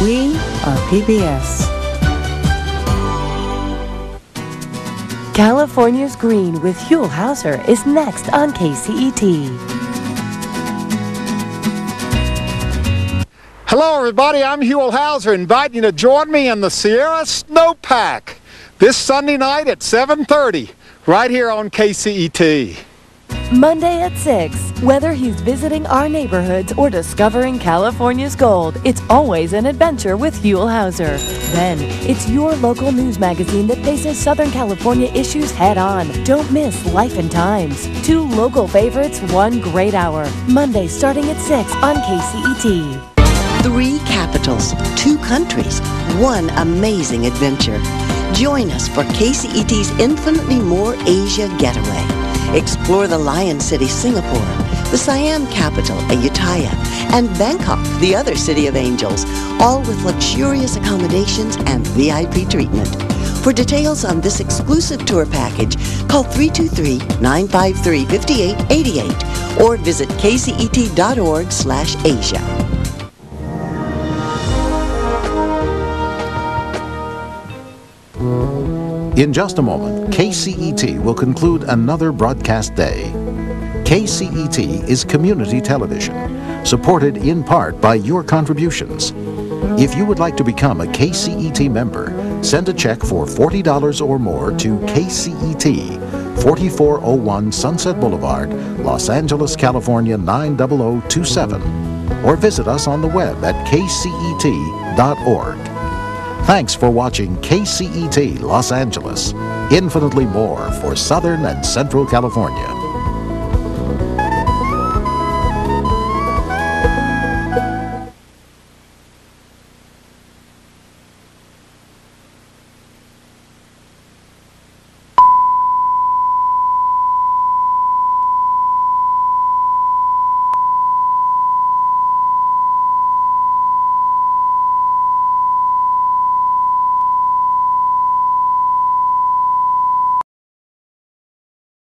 We are PBS. California's Green with Huell Hauser is next on KCET. Hello everybody, I'm Huell Hauser, inviting you to join me in the Sierra Snowpack this Sunday night at 7:30, right here on KCET. Monday at 6, whether he's visiting our neighborhoods or discovering California's gold, it's always an adventure with Huell Hauser. Then, it's your local news magazine that faces Southern California issues head on. Don't miss Life and Times. Two local favorites, one great hour. Monday starting at 6 on KCET. 3 capitals, 2 countries, 1 amazing adventure. Join us for KCET's infinitely more Asia getaway. Explore the Lion City, Singapore, the Siam capital, Ayutthaya, and Bangkok, the other city of angels, all with luxurious accommodations and VIP treatment. For details on this exclusive tour package, call 323-953-5888 or visit kcet.org/Asia. In just a moment, KCET will conclude another broadcast day. KCET is community television, supported in part by your contributions. If you would like to become a KCET member, send a check for $40 or more to KCET, 4401 Sunset Boulevard, Los Angeles, California 90027, or visit us on the web at kcet.org. Thanks for watching KCET Los Angeles. Infinitely more for Southern and Central California.